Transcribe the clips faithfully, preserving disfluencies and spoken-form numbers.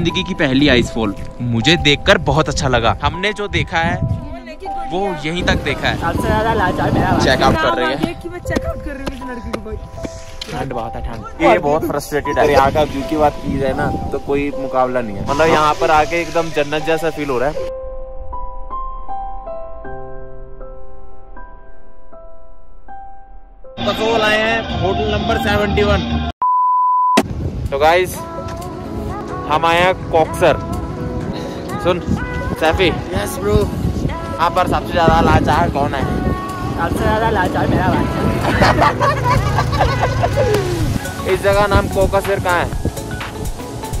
जिंदगी की पहली आइसफॉल मुझे देखकर बहुत अच्छा लगा। हमने जो देखा है वो यहीं तक देखा है। सबसे ज्यादा लाचार मेरा चेकआउट कर रही है कि मैं चेकआउट कर रही हूं इस लड़की को। भाई ठंड बहुत है, ठंड ये बहुत फ्रस्ट्रेटेड है। यहाँ का व्यू की बात की जाए ना तो कोई मुकाबला नहीं है, मतलब यहाँ पर आके एकदम जन्नत जैसा फील हो रहा है। कसोल आए हैं, होटल नंबर सेवेंटी वन। तो गाइस हम आए हैं कोकसर। सुन सैफी, यस ब्रो, यहाँ पर सबसे ज्यादा लाचार कौन है? सबसे ज्यादा लाचार मेरा भाई। इस जगह नाम कोकसर कहाँ है?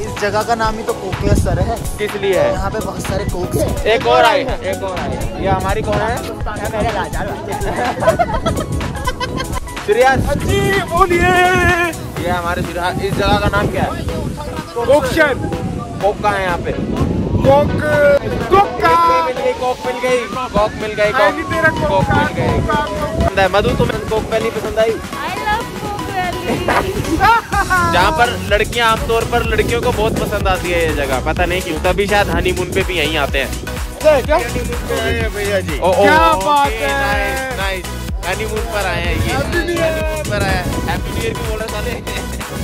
इस जगह का नाम ही तो कोकसर है। किस लिए है? यहाँ पे बहुत सारे कोक हैं। एक और आई है, एक और आई है। ये हमारी कौन है? मेरा लाचार भाई। बोलिए। ये हमारे श्रीराज। इस जगह का नाम क्या है? कोकसर। कोक कहाँ है यहाँ पे? कोक कोक कोक मिल गई, कोक मिल गई, कोक मिल गई, कोक मिल गई। मधु, तुम्हें कोक वैली पसंद आई? जहाँ पर लड़कियाँ आमतौर पर लड़कियों को बहुत पसंद आती है ये जगह, पता नहीं क्यों। तभी शायद हनीमून पे भी यहीं आते हैं। भैया जी क्या बात है, नाइस। हनीमून पर आए हैं, ये हनीमून पर आया है। हैप्पी न्यू ईयर भी बोला था ने,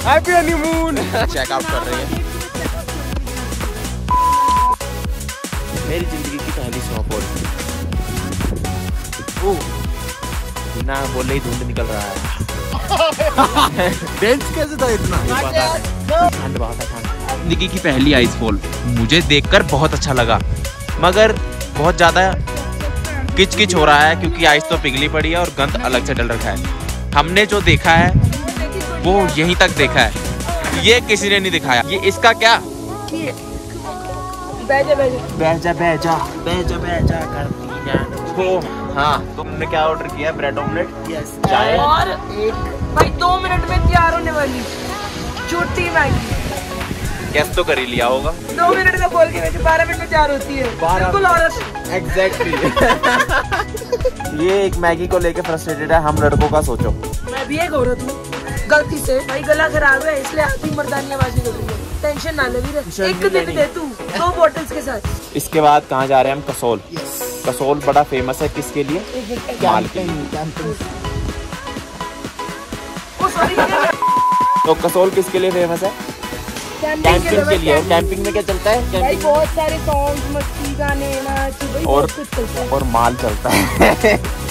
हैप्पी हनीमून। चेकआउट कर रहे हैं। मेरी जिंदगी की पहली स्नोफॉल। बिना बोले ही धुंध निकल रहा है। डेंस कैसे था इतना? ठंड बहुत है, ठंड। जिंदगी की पहली आइसफॉल मुझे देखकर बहुत अच्छा लगा, मगर बहुत ज़्यादा किच किच हो रहा है क्योंकि आइस तो पिघली पड़ी है और गंद अलग से डल रखा है। हमने जो देखा है वो यहीं तक देखा है, ये किसी ने नहीं दिखाया। ये इसका क्या? बैजा बैजा बैजा बैजा बैजा करती है तो। हाँ, तुमने क्या ऑर्डर किया? ब्रेड ऑमलेट, यस, चाय और एक भाई दो मिनट में तैयार होने वाली छोटी मैगी। गैस तो कर ही लिया होगा, दो मिनट का बोल के वैसे बारह मिनट में तैयार होती है, बिल्कुल औरत एग्जैक्टली। ये एक मैगी को लेके फ्रस्ट्रेटेड है, हम लड़कों का सोचो। मैं भी एक औरत हूँ, गलती से भाई गला खराब है इसलिए आप ही मर्दानियाबाजी कर रही है। टेंशन ना ले भी, एक दिन दे तू दो बॉटल्स के साथ। इसके बाद कहाँ जा रहे हैं हम? कसोल। yes. कसोल बड़ा फेमस है किसके लिए? माल के लिए। तो कसोल किसके लिए फेमस है? कैंपिंग के लिए। कैंपिंग में क्या चलता है? बहुत सारे सॉन्ग, मस्ती, गाने, नाच और और माल चलता है।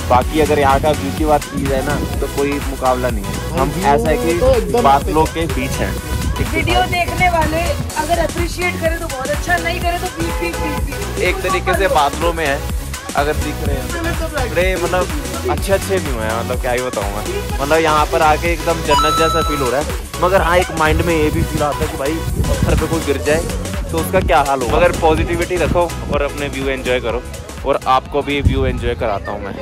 बाकी अगर यहाँ का व्यू की बात की जाए ना तो कोई मुकाबला नहीं है। हम ऐसा है कि बादलों के बीच है। वीडियो देखने वाले अगर अप्रिशिएट करे तो बहुत अच्छा, नहीं करे तो बीप बीप बीप। एक तरीके से बादलों में है, अगर दिख रहे हैं अरे मतलब अच्छे अच्छे व्यू हैं, मतलब क्या ही बताऊँ मैं। मतलब यहाँ पर आके एकदम जन्नत जैसा फील हो रहा है, मगर हाँ एक माइंड में ये भी फील आता है कि भाई पत्थर पे कोई गिर जाए तो उसका क्या हाल होगा। अगर पॉजिटिविटी रखो और अपने व्यू एंजॉय करो, और आपको भी व्यू एंजॉय कराता हूँ मैं।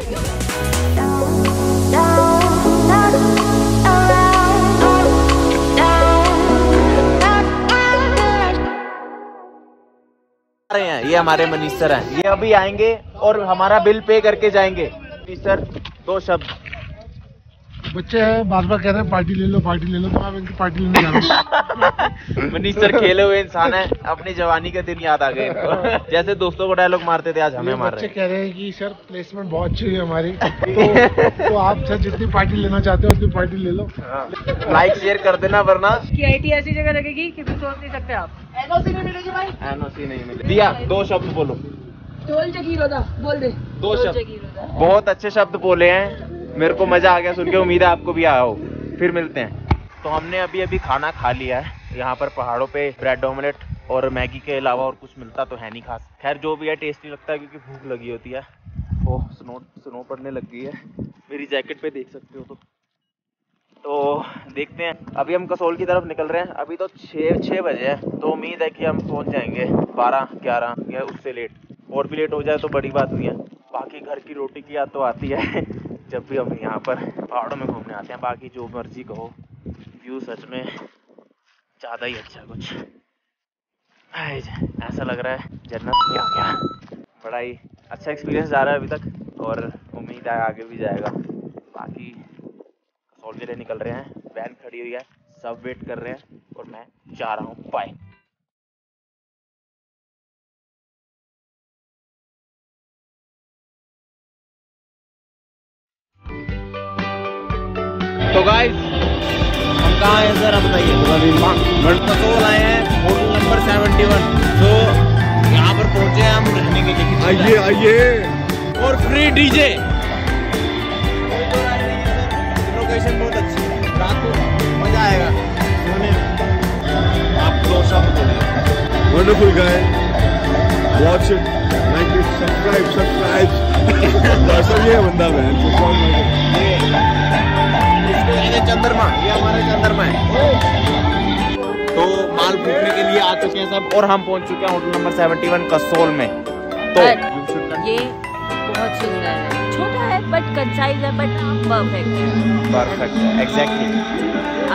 रहे हैं ये हमारे मनीष सर हैं, ये अभी आएंगे और हमारा बिल पे करके जाएंगे। मनीष सर, दो शब्द। बच्चे हैं, बार बार कह रहे हैं पार्टी ले लो पार्टी ले लो, तो आप इनकी पार्टी लेने जा रहे हो। मनीष सर खेले हुए इंसान हैं, अपनी जवानी के दिन याद आ गए इनको। जैसे दोस्तों को डायलॉग मारते थे, आज हमें मार रहे हैं। कह रहे हैं कि सर प्लेसमेंट बहुत अच्छी हुई हमारी, तो, तो आप सर जितनी पार्टी लेना चाहते हो उतनी पार्टी ले लो। लाइक शेयर कर देना, वरना आईटी ऐसी जगह लगेगी कि सोच नहीं सकते आप। एनओसी नहीं मिलेगी भाई, एनओसी नहीं मिलेगी। दिया, दो शब्द बोलो। टोल जगीरोदा बोल दे, दो शब्द। बहुत अच्छे शब्द बोले हैं, मेरे को मजा आ गया सुन के, उम्मीद है आपको भी आया हो। फिर मिलते हैं। तो हमने अभी अभी खाना खा लिया है। यहाँ पर पहाड़ों पे ब्रेड ऑमलेट और मैगी के अलावा और कुछ मिलता तो है नहीं खास। खैर जो भी है टेस्टी लगता है क्योंकि भूख लगी होती है। ओह स्नो स्नो पड़ने लग गई है, मेरी जैकेट पे देख सकते हो तो तो देखते हैं। अभी हम कसोल की तरफ निकल रहे हैं। अभी तो छः छः बजे है, तो उम्मीद है कि हम पहुँच जाएंगे बारह ग्यारह या उससे लेट। और भी लेट हो जाए तो बड़ी बात नहीं है। बाकी घर की रोटी की याद तो आती है जब भी हम यहाँ पर पहाड़ों में घूमने आते हैं। बाकी जो मर्जी कहो, व्यू सच में ज़्यादा ही अच्छा। कुछ ऐसा लग रहा है जन्नत में आ गया। बड़ा ही अच्छा एक्सपीरियंस जा रहा है अभी तक, और उम्मीद है आगे भी जाएगा। बाकी कसोल के लिए निकल रहे हैं, वैन खड़ी हुई है, सब वेट कर रहे हैं और मैं जा रहा हूँ। बाय। तो गाइस हम कहाँ हैं सर, आप बताइए। मंडकोल आए हैं, होटल नंबर सेवेंटी वन। तो यहाँ पर पहुँचे हैं हम रहने के लिए। आइए आइए, और फ्री डीजे। लोकेशन बहुत अच्छी है, रात को मजा आएगा सोने में। आप दोस्तों wonderful guy, watch it, like it, subscribe subscribe ऐसा ही है बंदा बहन। चंद्रमा, ये हमारे चंद्रमा है। तो माल पूछने के लिए आ चुके हैं सब, और हम पहुंच चुके हैं hotel number seventy one Kasol में। तो ये बहुत सुंदर है, छोटा है बट कंसाइज है, बट परफेक्ट है। परफेक्ट है, एग्जैक्टली।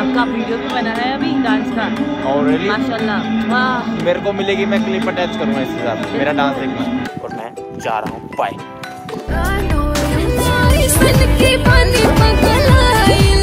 आपका वीडियो भी बना है अभी डांस का, और माशाल्लाह वाह। मेरे को मिलेगी, मैं क्लिप अटैच करूंगा इसके साथ, मेरा डांस देखना। और मैं जा रहा हूँ, बाय।